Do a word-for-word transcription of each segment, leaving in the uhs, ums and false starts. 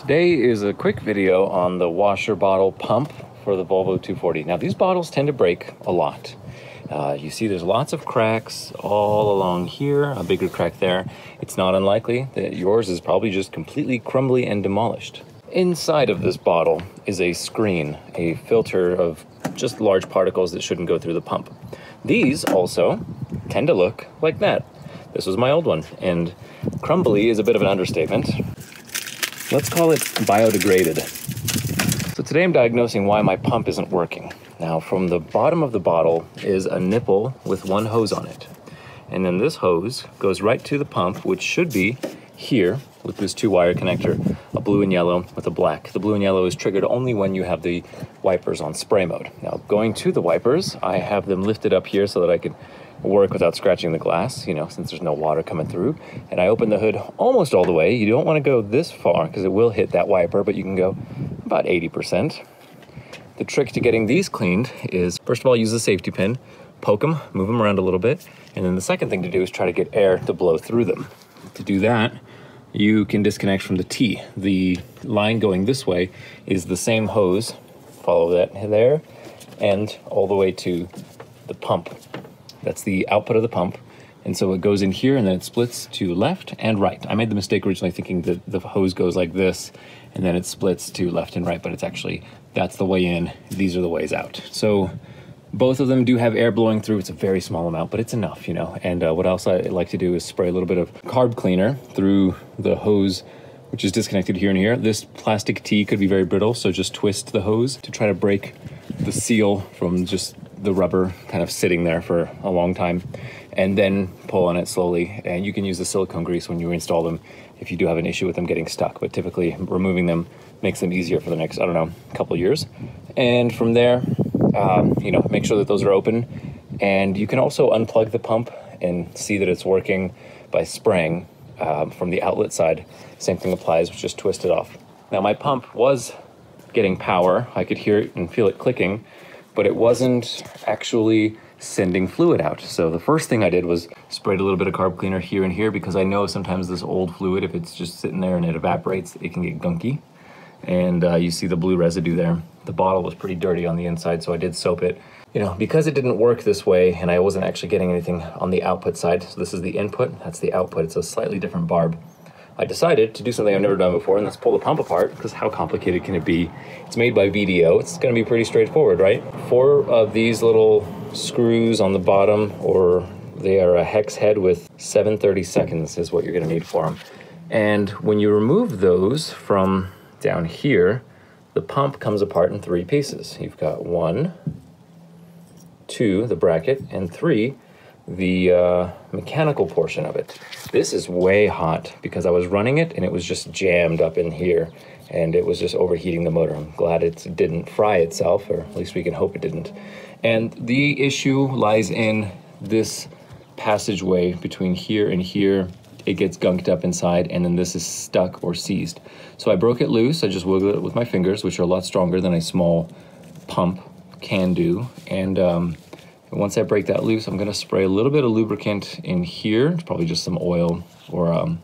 Today is a quick video on the washer bottle pump for the Volvo two forty. Now these bottles tend to break a lot. Uh, you see there's lots of cracks all along here, a bigger crack there. It's not unlikely that yours is probably just completely crumbly and demolished. Inside of this bottle is a screen, a filter of just large particles that shouldn't go through the pump. These also tend to look like that. This was my old one, and crumbly is a bit of an understatement. Let's call it biodegraded. So today I'm diagnosing why my pump isn't working. Now from the bottom of the bottle is a nipple with one hose on it. And then this hose goes right to the pump, which should be here with this two wire connector, a blue and yellow with a black. The blue and yellow is triggered only when you have the wipers on spray mode. Now going to the wipers, I have them lifted up here so that I can work without scratching the glass, you know, since there's no water coming through. And I open the hood almost all the way. You don't want to go this far because it will hit that wiper, but you can go about eighty percent. The trick to getting these cleaned is, first of all, use the safety pin, poke them, move them around a little bit. And then the second thing to do is try to get air to blow through them. To do that, you can disconnect from the T. The line going this way is the same hose, follow that there, and all the way to the pump. That's the output of the pump. And so it goes in here and then it splits to left and right. I made the mistake originally thinking that the hose goes like this and then it splits to left and right, but it's actually, that's the way in, these are the ways out. So both of them do have air blowing through. It's a very small amount, but it's enough, you know. And uh, what else I like to do is spray a little bit of carb cleaner through the hose, which is disconnected here and here. This plastic T could be very brittle, so just twist the hose to try to break the seal from just the rubber kind of sitting there for a long time, and then pull on it slowly. And you can use the silicone grease when you install them if you do have an issue with them getting stuck, but typically removing them makes them easier for the next, I don't know, couple years. And from there, um, you know, make sure that those are open. And you can also unplug the pump and see that it's working by spraying um, from the outlet side. Same thing applies, just twist it off. Now my pump was getting power. I could hear it and feel it clicking, but it wasn't actually sending fluid out. So the first thing I did was sprayed a little bit of carb cleaner here and here, because I know sometimes this old fluid, if it's just sitting there and it evaporates, it can get gunky. And uh, you see the blue residue there. The bottle was pretty dirty on the inside, so I did soap it. You know, because it didn't work this way and I wasn't actually getting anything on the output side, so this is the input, that's the output, it's a slightly different barb. I decided to do something I've never done before, and that's pull the pump apart, because how complicated can it be? It's made by V D O. It's going to be pretty straightforward, right? Four of these little screws on the bottom, or they are a hex head with seven thirty-seconds is what you're going to need for them. And when you remove those from down here, the pump comes apart in three pieces. You've got one, two, the bracket, and three, the uh, mechanical portion of it. This is way hot because I was running it and it was just jammed up in here and it was just overheating the motor. I'm glad it didn't fry itself, or at least we can hope it didn't. And the issue lies in this passageway between here and here. It gets gunked up inside, and then this is stuck or seized. So I broke it loose. I just wiggled it with my fingers, which are a lot stronger than a small pump can do. And um, once I break that loose, I'm gonna spray a little bit of lubricant in here. It's probably just some oil, or um,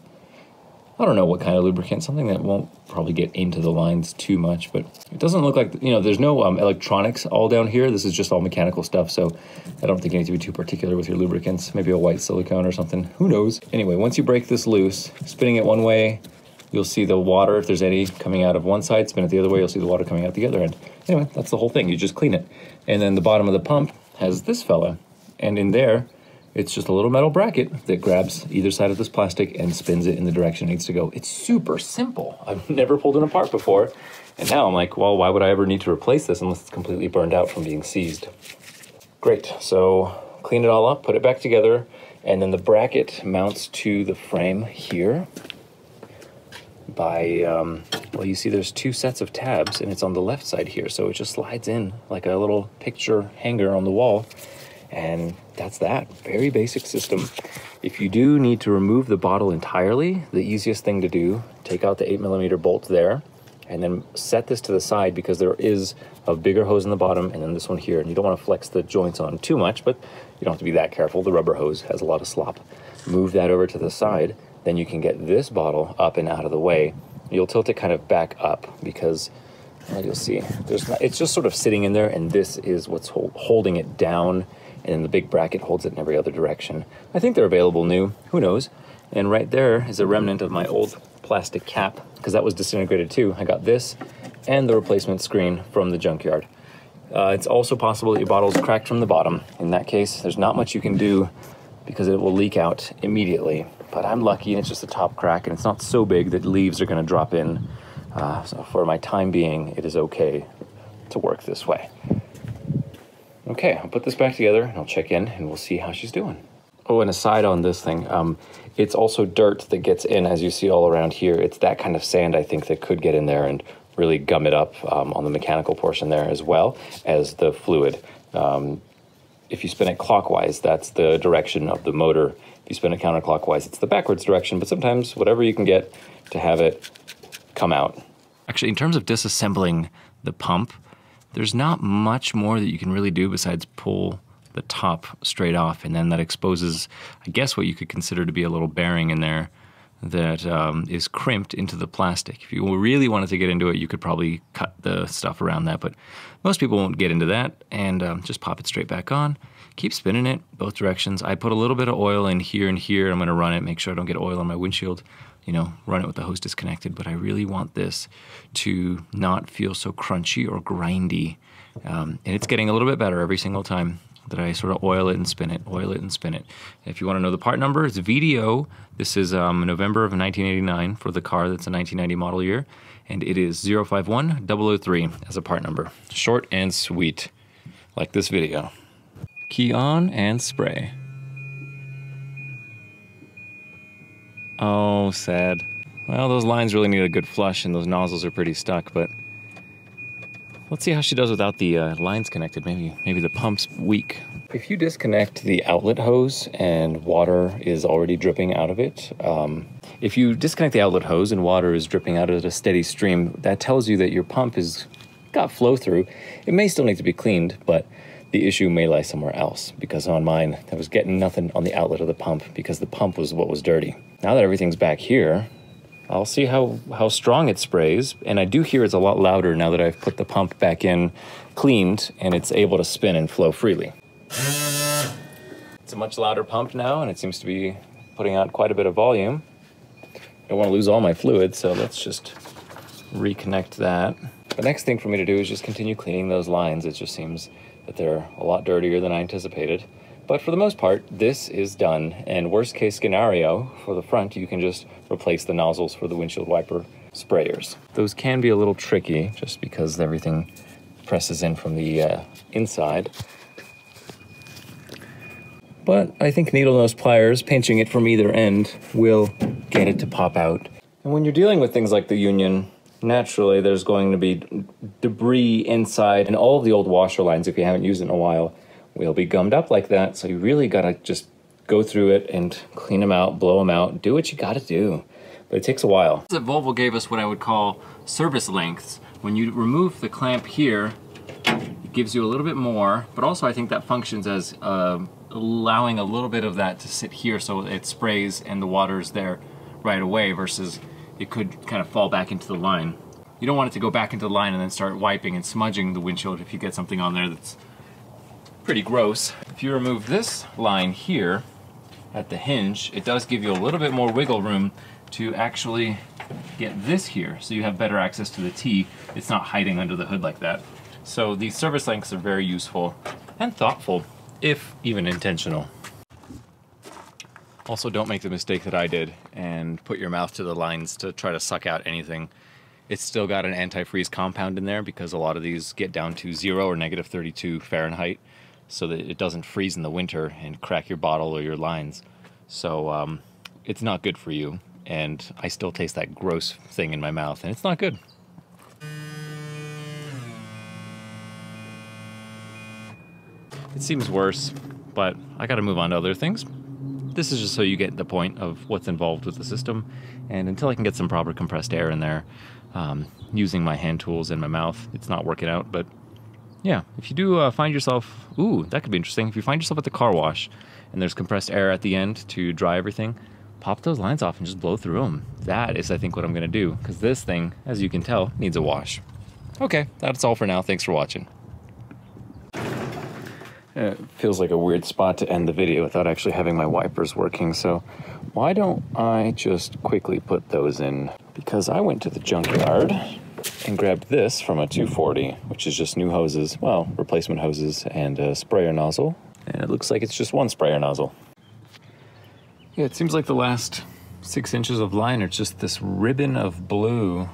I don't know what kind of lubricant, something that won't probably get into the lines too much, but it doesn't look like, you know, there's no um, electronics all down here. This is just all mechanical stuff, so I don't think you need to be too particular with your lubricants. Maybe a white silicone or something, who knows? Anyway, once you break this loose, spinning it one way, you'll see the water, if there's any, coming out of one side. Spin it the other way, you'll see the water coming out the other end. Anyway, that's the whole thing. You just clean it. And then the bottom of the pump has this fella, and in there it's just a little metal bracket that grabs either side of this plastic and spins it in the direction it needs to go. It's super simple. I've never pulled it apart before, and now I'm like, well, why would I ever need to replace this unless it's completely burned out from being seized? Great, so clean it all up, put it back together, and then the bracket mounts to the frame here by, um, well, you see there's two sets of tabs and it's on the left side here, so it just slides in like a little picture hanger on the wall, and that's that. Very basic system. If you do need to remove the bottle entirely, the easiest thing to do, take out the eight millimeter bolt there, and then set this to the side, because there is a bigger hose in the bottom and then this one here, and you don't want to flex the joints on too much, but you don't have to be that careful. The rubber hose has a lot of slop. Move that over to the side, then you can get this bottle up and out of the way You'll tilt it kind of back up because, well, you'll see, there's not, it's just sort of sitting in there, and this is what's hold, holding it down, and then the big bracket holds it in every other direction. I think they're available new, who knows? And right there is a remnant of my old plastic cap, because that was disintegrated too. I got this and the replacement screen from the junkyard. Uh, it's also possible that your bottle's cracked from the bottom. In that case, there's not much you can do because it will leak out immediately. But I'm lucky and it's just a top crack, and it's not so big that leaves are gonna drop in. Uh, so for my time being, it is okay to work this way. Okay, I'll put this back together and I'll check in and we'll see how she's doing. Oh, and aside on this thing, um, it's also dirt that gets in, as you see all around here. It's that kind of sand, I think, that could get in there and really gum it up um, on the mechanical portion there, as well as the fluid. Um, if you spin it clockwise, that's the direction of the motor. If you spin it counterclockwise, it's the backwards direction, but sometimes whatever you can get to have it come out. Actually, in terms of disassembling the pump, there's not much more that you can really do besides pull the top straight off, and then that exposes, I guess, what you could consider to be a little bearing in there that um, is crimped into the plastic. If you really wanted to get into it, you could probably cut the stuff around that, but most people won't get into that, and um, just pop it straight back on. Keep spinning it both directions. I put a little bit of oil in here and here. I'm gonna run it, make sure I don't get oil on my windshield. You know, run it with the hose disconnected, but I really want this to not feel so crunchy or grindy. Um, and it's getting a little bit better every single time that I sort of oil it and spin it, oil it and spin it. If you want to know the part number, it's V D O. This is um, November of nineteen eighty-nine for the car that's a nineteen ninety model year, and it is zero five one double oh three as a part number. Short and sweet, like this video. Key on and spray. Oh, sad. Well, those lines really need a good flush, and those nozzles are pretty stuck, but let's see how she does without the uh, lines connected. Maybe, maybe the pump's weak. If you disconnect the outlet hose and water is already dripping out of it, um, if you disconnect the outlet hose and water is dripping out at a steady stream, that tells you that your pump has got flow through. It may still need to be cleaned, but the issue may lie somewhere else, because on mine, I was getting nothing on the outlet of the pump because the pump was what was dirty. Now that everything's back here, I'll see how, how strong it sprays, and I do hear it's a lot louder now that I've put the pump back in, cleaned, and it's able to spin and flow freely. It's a much louder pump now, and it seems to be putting out quite a bit of volume. I don't want to lose all my fluid, so let's just reconnect that. The next thing for me to do is just continue cleaning those lines. It just seems that they're a lot dirtier than I anticipated. But for the most part, this is done, and worst case scenario, for the front, you can just replace the nozzles for the windshield wiper sprayers. Those can be a little tricky, just because everything presses in from the uh, inside. But I think needle nose pliers, pinching it from either end, will get it to pop out. And when you're dealing with things like the Union, naturally there's going to be debris inside, and all of the old washer lines, if you haven't used it in a while, will be gummed up like that, so you really gotta just go through it and clean them out, blow them out, do what you gotta do. But it takes a while. Volvo gave us what I would call service lengths. When you remove the clamp here, it gives you a little bit more, but also I think that functions as uh, allowing a little bit of that to sit here so it sprays and the water's there right away, versus it could kind of fall back into the line. You don't want it to go back into the line and then start wiping and smudging the windshield if you get something on there that's pretty gross. If you remove this line here at the hinge, it does give you a little bit more wiggle room to actually get this here, so you have better access to the T. It's not hiding under the hood like that. So these service lengths are very useful and thoughtful, if even intentional. Also, don't make the mistake that I did and put your mouth to the lines to try to suck out anything. It's still got an antifreeze compound in there, because a lot of these get down to zero or negative thirty-two Fahrenheit, so that it doesn't freeze in the winter and crack your bottle or your lines. So um, it's not good for you, and I still taste that gross thing in my mouth, and it's not good. It seems worse, but I gotta move on to other things. This is just so you get the point of what's involved with the system, and until I can get some proper compressed air in there, um, using my hand tools and my mouth, it's not working out, but yeah, if you do uh, find yourself, ooh, that could be interesting. If you find yourself at the car wash and there's compressed air at the end to dry everything, pop those lines off and just blow through them. That is, I think, what I'm gonna do, because this thing, as you can tell, needs a wash. Okay, that's all for now. Thanks for watching. It feels like a weird spot to end the video without actually having my wipers working, so why don't I just quickly put those in? Because I went to the junkyard and grabbed this from a two forty, which is just new hoses, well, replacement hoses and a sprayer nozzle, and it looks like it's just one sprayer nozzle. Yeah, it seems like the last six inches of line are just this ribbon of blue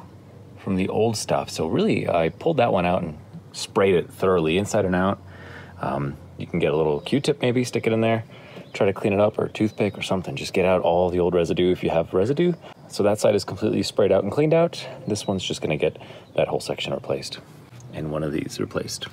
from the old stuff, so really I pulled that one out and sprayed it thoroughly inside and out. Um, You can get a little Q-tip maybe, stick it in there, try to clean it up, or a toothpick or something. Just get out all the old residue if you have residue. So that side is completely sprayed out and cleaned out. This one's just gonna get that whole section replaced and one of these replaced.